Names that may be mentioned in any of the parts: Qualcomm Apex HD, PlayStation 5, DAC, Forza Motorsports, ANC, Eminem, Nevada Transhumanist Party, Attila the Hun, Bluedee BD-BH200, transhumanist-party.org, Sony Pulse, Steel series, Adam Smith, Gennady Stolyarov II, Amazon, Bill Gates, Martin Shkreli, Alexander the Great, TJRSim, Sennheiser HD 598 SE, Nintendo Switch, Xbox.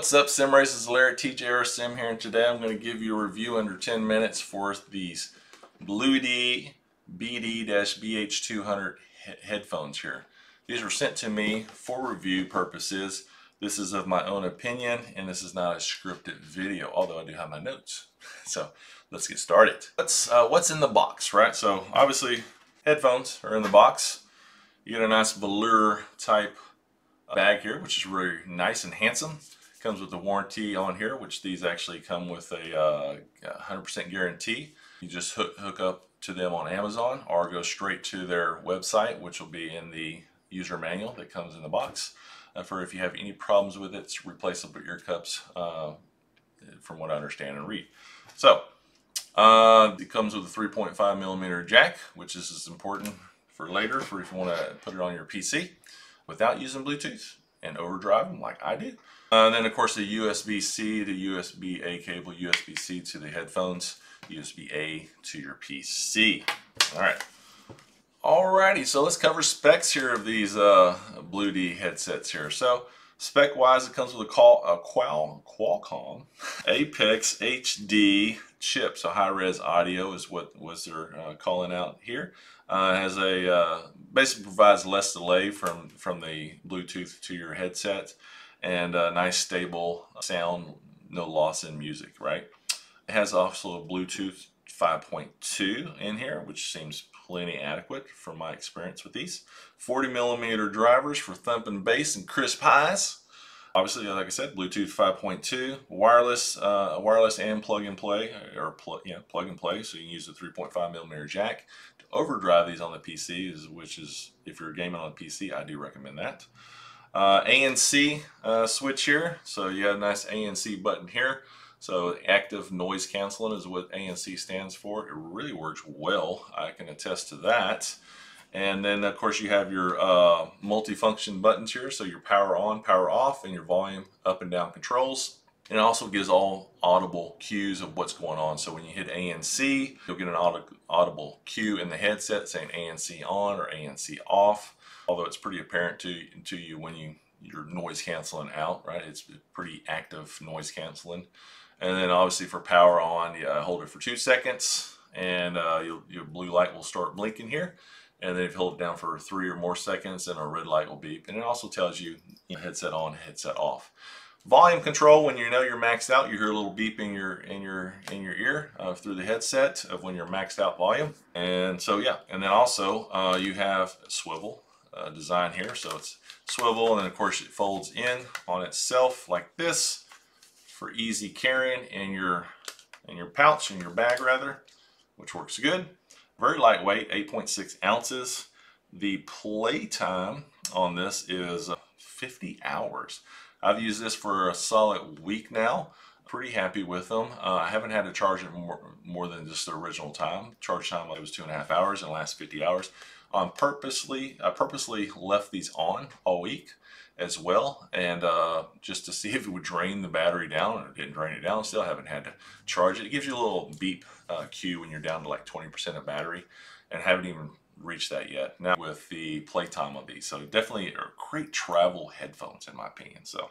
What's up, Sim Racers? Larry, TJ RSim here, and today I'm going to give you a review under 10 minutes for these Bluedee BD-BH200 headphones here. These were sent to me for review purposes. This is of my own opinion, and this is not a scripted video, although I do have my notes. So let's get started. What's in the box, right? So obviously headphones are in the box. You get a nice velour type bag here, which is really nice and handsome. Comes with the warranty on here, which these actually come with a 100% guarantee. You just hook up to them on Amazon or go straight to their website, which will be in the user manual that comes in the box. For if you have any problems with it, it's replaceable ear cups, from what I understand and read. So it comes with a 3.5mm jack, which is important for later, for if you want to put it on your PC without using Bluetooth and overdriving like I did. And then of course the USB-C to USB-A cable, USB-C to the headphones, USB-A to your PC. Alright. Alrighty, so let's cover specs here of these Bluedee headsets here. So spec-wise, it comes with a Qualcomm Apex HD chip. So high-res audio is what they're calling out here. Has a basically provides less delay from the Bluetooth to your headset, and a nice stable sound, no loss in music, right? It has also a Bluetooth 5.2 in here, which seems plenty adequate from my experience with these. 40mm drivers for thumping bass and crisp highs. Obviously, like I said, Bluetooth 5.2, wireless and plug and play, or plug and play. So you can use the 3.5mm jack to overdrive these on the PC, which is, if you're gaming on the PC, I do recommend that. ANC switch here, so you have a nice ANC button here. So active noise canceling is what ANC stands for. It really works well. I can attest to that. And then of course you have your multi-function buttons here. So your power on, power off, and your volume up and down controls. And it also gives all audible cues of what's going on. So when you hit ANC, you'll get an audible cue in the headset saying ANC on or ANC off. Although it's pretty apparent to you when you're noise canceling out, right? It's pretty active noise canceling. And then obviously for power on, hold it for 2 seconds, and your blue light will start blinking here. And then if you hold it down for 3 or more seconds, then a red light will beep. And it also tells you headset on, headset off. Volume control, when you know you're maxed out, you hear a little beep in your ear through the headset of when you're maxed out volume. And so yeah, and then also you have a swivel design here. So it's swivel, and then of course it folds in on itself like this for easy carrying in your pouch, in your bag rather, which works good. Very lightweight, 8.6 ounces. The play time on this is 50 hours. I've used this for a solid week now. Pretty happy with them. I haven't had to charge it more than just the original time. Charge time was 2.5 hours and lasts 50 hours. I purposely left these on all week as well, and just to see if it would drain the battery down, and it didn't drain it down. Still haven't had to charge it. It gives you a little beep cue when you're down to like 20% of battery, and haven't even reached that yet now with the playtime of these. So definitely are great travel headphones in my opinion. So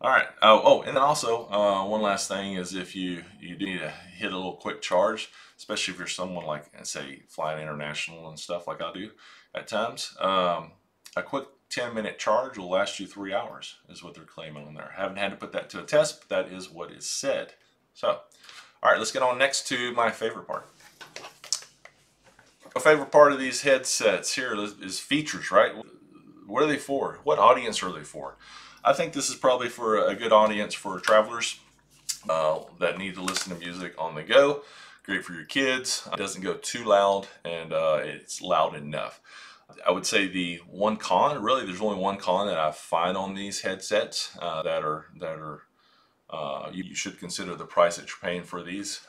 all right. Oh, and then also one last thing is if you do need to hit a little quick charge, especially if you're someone like, say, flying international and stuff like I do at times, a quick 10-minute charge will last you 3 hours is what they're claiming on there. I haven't had to put that to a test, but that is what is said. So, all right, let's get on next to my favorite part. My favorite part of these headsets here is features, right? What are they for? What audience are they for? I think this is probably for a good audience for travelers that need to listen to music on the go. Great for your kids. It doesn't go too loud, and it's loud enough. I would say the one con, really there's only one con that I find on these headsets you should consider the price that you're paying for these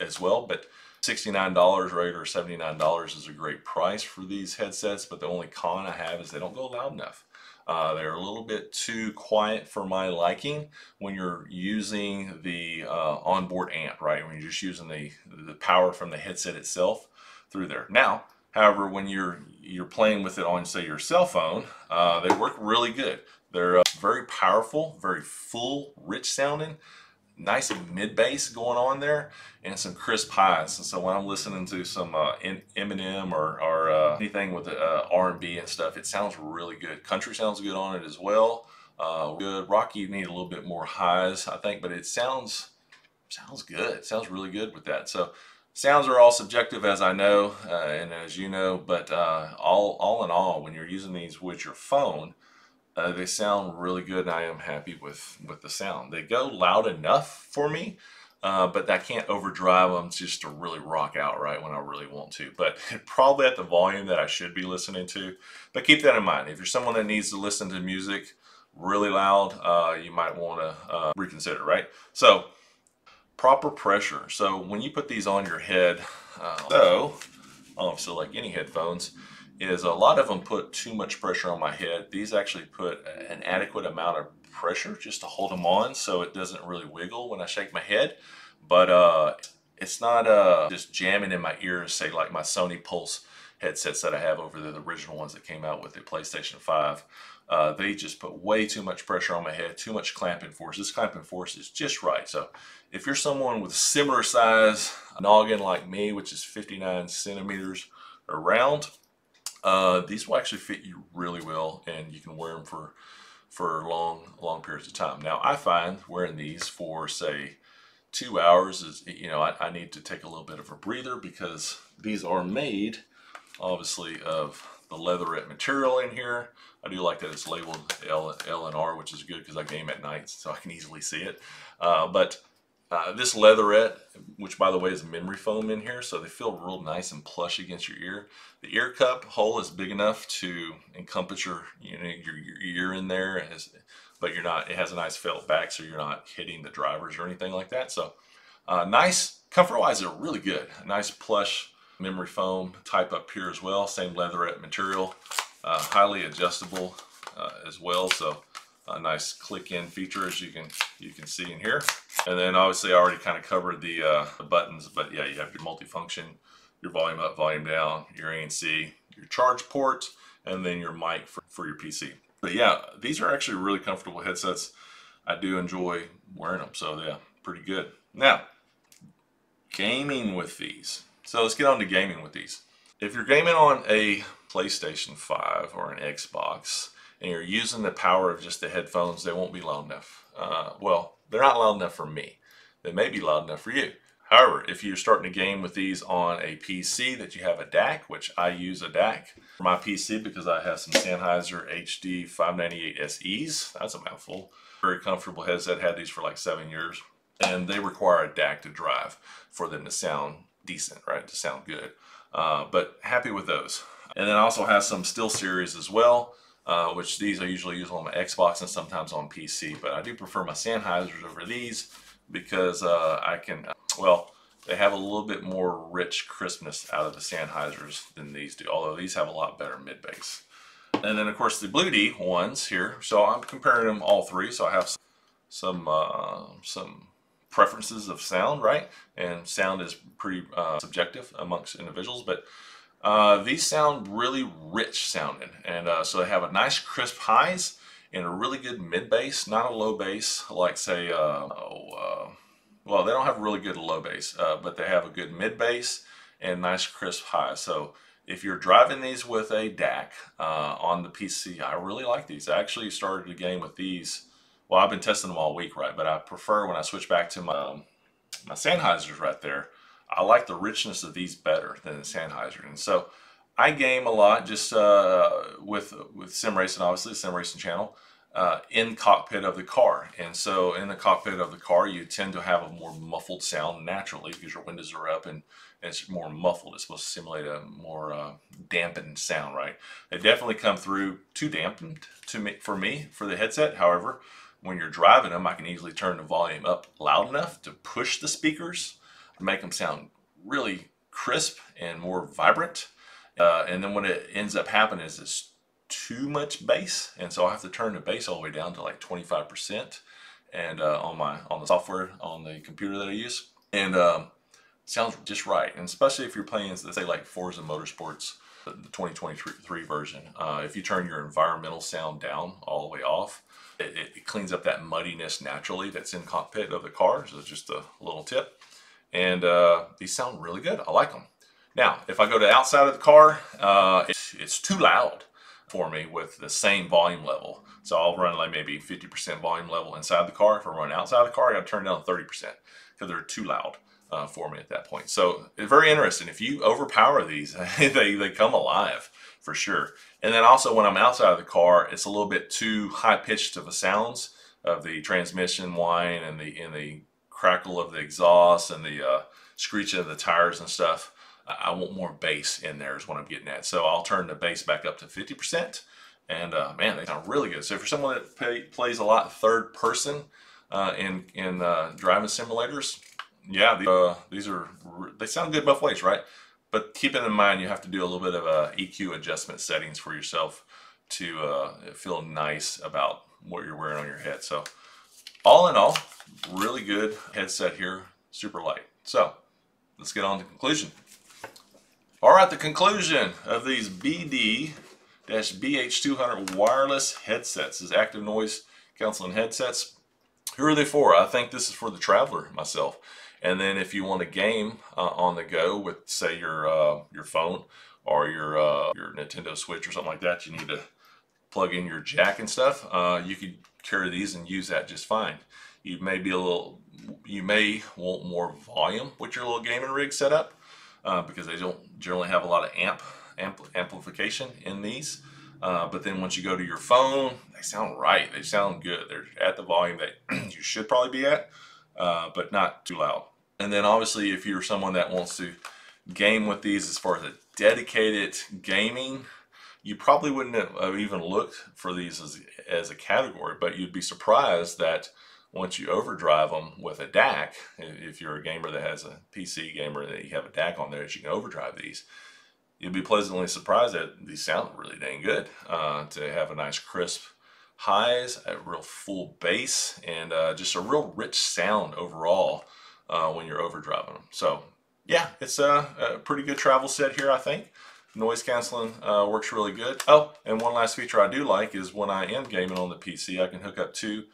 as well, but $69 right, or $79 is a great price for these headsets, but the only con I have is they don't go loud enough. They're a little bit too quiet for my liking when you're using the onboard amp, right? When you're just using the power from the headset itself through there. Now, however, when you're playing with it on, say, your cell phone, they work really good. They're very powerful, very full, rich sounding. Nice mid bass going on there, and some crisp highs. And so when I'm listening to some Eminem or anything with R&B and stuff, it sounds really good. Country sounds good on it as well. Good Rocky, you need a little bit more highs, I think, but it sounds good. It sounds really good with that. So sounds are all subjective, as I know and as you know, but all in all, when you're using these with your phone, they sound really good, and I am happy with the sound. They go loud enough for me, but I can't overdrive them just to really rock out right when I really want to. But probably at the volume that I should be listening to. But keep that in mind. If you're someone that needs to listen to music really loud, you might want to reconsider, right? So proper pressure. So when you put these on your head, so like any headphones, is a lot of them put too much pressure on my head. These actually put an adequate amount of pressure just to hold them on, so it doesn't really wiggle when I shake my head. But it's not just jamming in my ears, say like my Sony Pulse headsets that I have over the original ones that came out with the PlayStation 5. They just put way too much pressure on my head, too much clamping force. This clamping force is just right. So if you're someone with a similar size noggin like me, which is 59 centimeters around, these will actually fit you really well, and you can wear them for long periods of time. Now, I find wearing these for, say, 2 hours is, you know, I need to take a little bit of a breather, because these are made, obviously, of the leatherette material in here. I do like that it's labeled L and R, which is good because I game at night, so I can easily see it. This leatherette, which by the way is memory foam in here, so they feel real nice and plush against your ear. The ear cup hole is big enough to encompass your, you know, your ear in there, but you're not. It has a nice felt back, so you're not hitting the drivers or anything like that. So, nice comfort-wise, they're really good. Nice plush memory foam type up here as well. Same leatherette material, highly adjustable as well. So. A nice click-in feature, as you can see in here. And then obviously I already kind of covered the buttons, but yeah, you have your multifunction, your volume up, volume down, your ANC, your charge port, and then your mic for your PC. But yeah, these are actually really comfortable headsets. I do enjoy wearing them, so yeah, pretty good. Now, gaming with these. So let's get on to gaming with these. If you're gaming on a PlayStation 5 or an Xbox, and you're using the power of just the headphones, they won't be loud enough. Well, they're not loud enough for me. They may be loud enough for you. However, if you're starting to game with these on a PC that you have a DAC, which I use a DAC for my PC because I have some Sennheiser HD 598 SEs. That's a mouthful. Very comfortable headset. Had these for like 7 years. And they require a DAC to drive for them to sound decent, right? To sound good. But happy with those. And then I also have some Steel series as well. Which these I usually use on my Xbox and sometimes on PC, but I do prefer my Sennheisers over these because I can, well, they have a little bit more rich crispness out of the Sennheisers than these do, although these have a lot better mid-bass. And then, of course, the Bluedee ones here, so I'm comparing them all three, so I have some preferences of sound, right? And sound is pretty subjective amongst individuals, but these sound really rich sounding, and so they have a nice crisp highs and a really good mid bass, not a low bass like say, well, they don't have really good low bass, but they have a good mid bass and nice crisp highs. So if you're driving these with a DAC on the PC, I really like these. I actually started a game with these. Well, I've been testing them all week, right? But I prefer when I switch back to my Sennheisers right there. I like the richness of these better than the Sennheiser. And so I game a lot just with sim racing, obviously, sim racing channel, in cockpit of the car. And so in the cockpit of the car, you tend to have a more muffled sound naturally because your windows are up and it's more muffled. It's supposed to simulate a more dampened sound, right? They definitely come through too dampened for the headset. However, when you're driving them, I can easily turn the volume up loud enough to push the speakers, make them sound really crisp and more vibrant, and then what it ends up happening is it's too much bass, and so I have to turn the bass all the way down to like 25%, and on the software on the computer that I use, and sounds just right. And especially if you're playing, let's say, like Forza Motorsports, the 2023 version, if you turn your environmental sound down all the way off, it cleans up that muddiness naturally that's in the cockpit of the car. So it's just a little tip. And these sound really good. I like them. Now, if I go to outside of the car, it's too loud for me with the same volume level. So I'll run like maybe 50% volume level inside the car. If I run outside the car, I gotta turn down 30% because they're too loud for me at that point. So it's very interesting. If you overpower these, they come alive for sure. And then also when I'm outside of the car, it's a little bit too high-pitched of the sounds of the transmission whine and the crackle of the exhaust and the screeching of the tires and stuff. I want more bass in there is what I'm getting at. So I'll turn the bass back up to 50%. And man, they sound really good. So for someone that plays a lot third person in driving simulators, yeah, these are, they sound good both ways, right? But keeping in mind, you have to do a little bit of EQ adjustment settings for yourself to feel nice about what you're wearing on your head. So all in all, really good headset here, super light. So let's get on to the conclusion. All right, the conclusion of these BD-BH200 wireless headsets is active noise canceling headsets. Who are they for? I think this is for the traveler, myself. And then if you want to game on the go with, say, your phone or your Nintendo Switch or something like that, you need to plug in your jack and stuff. You could carry these and use that just fine. You may be a little, you may want more volume with your little gaming rig set up. Because they don't generally have a lot of amplification in these. But then once you go to your phone, they sound right. They sound good. They're at the volume that you should probably be at, but not too loud. And then obviously if you're someone that wants to game with these as far as a dedicated gaming, you probably wouldn't have even looked for these as a category, but you'd be surprised that once you overdrive them with a DAC, if you're a gamer that has a PC gamer that you have a DAC on there that you can overdrive these, you'll be pleasantly surprised that these sound really dang good. To have a nice crisp highs, a real full bass, and just a real rich sound overall when you're overdriving them. So yeah, it's a pretty good travel set here, I think. Noise canceling works really good. Oh, and one last feature I do like is when I am gaming on the PC, I can hook up to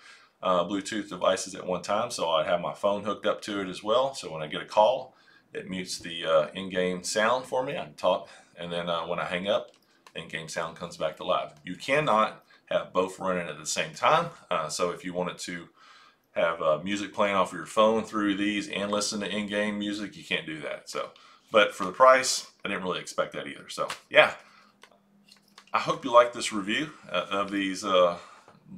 Bluetooth devices at one time, so I have my phone hooked up to it as well. So when I get a call, it mutes the in-game sound for me. I can talk, and then when I hang up, in-game sound comes back to live. You cannot have both running at the same time. So if you wanted to have music playing off of your phone through these and listen to in-game music, you can't do that. So, but for the price, I didn't really expect that either. So yeah, I hope you like this review of these.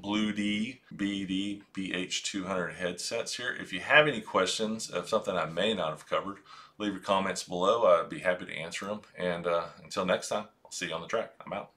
Bluedee BD-BH200 headsets here. If you have any questions of something I may not have covered, leave your comments below. I'd be happy to answer them. And until next time, I'll see you on the track. I'm out.